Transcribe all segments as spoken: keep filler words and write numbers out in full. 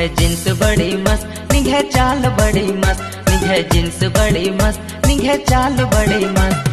निघे jeans बड़ी मस्त, निघे चाल बड़ी मस्त, निघे जींस बड़ी मस्त, निघे चाल बड़ी मस्त।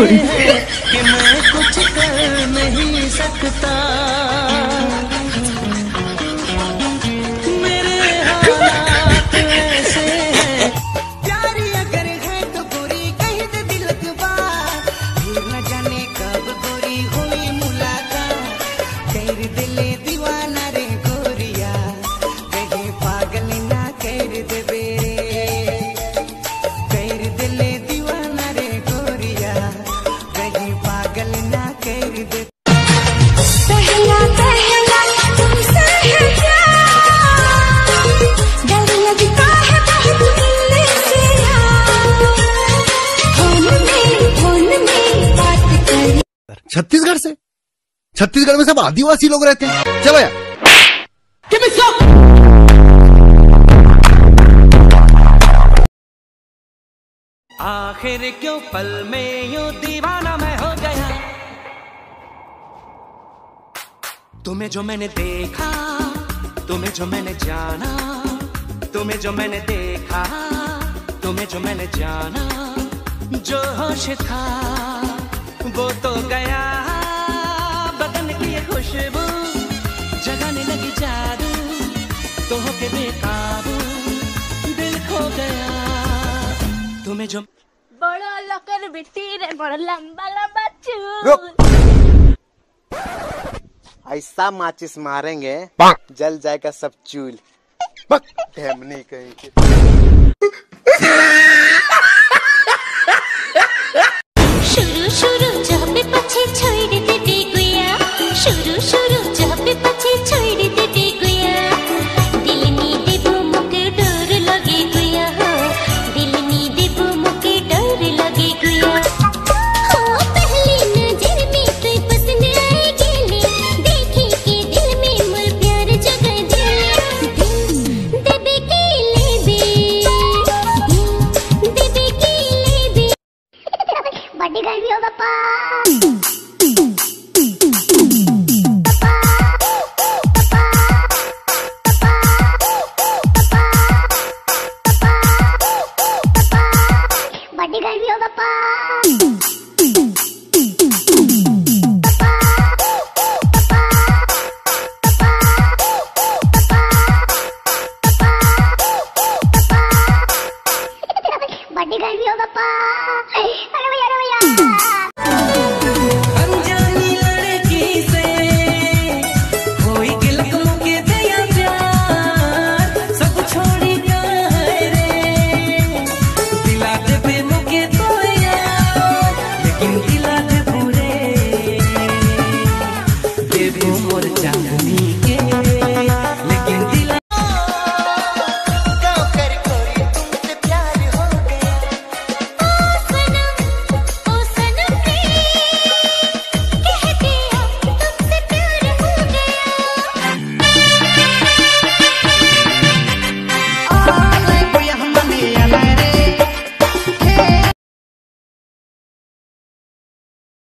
कि मैं कुछ कर नहीं सकता, मेरे हालात ऐसे हैं। प्यारी अगर है तो बुरी, कहीं तो दिल की बात, फिर न जाने कब गोरी हुई मुलाकात। कर दिल दीवाना रे गोरिया, कहीं पागल ना कर दे बेरे। कर दिल छत्तीसगढ़ से, छत्तीसगढ़ में सब आदिवासी लोग रहते हैं। चलो यार, आखिर क्यों पल में यूं दीवाना मैं हो गया, तुम्हें जो मैंने देखा, तुम्हें जो मैंने जाना, तुम्हें जो मैंने देखा, तुम्हें जो मैंने जाना। जो होश था वो तो गया, बदन की ये खुशबू जगाने लगी जादू, तो होके बेकाबू दिल खो गया। तुम्हें जो बड़ो लकर बिटी रे, बड़ा लंबा लंबा चूल, ऐसा माचिस मारेंगे जल जाएगा सब चूल। कहीं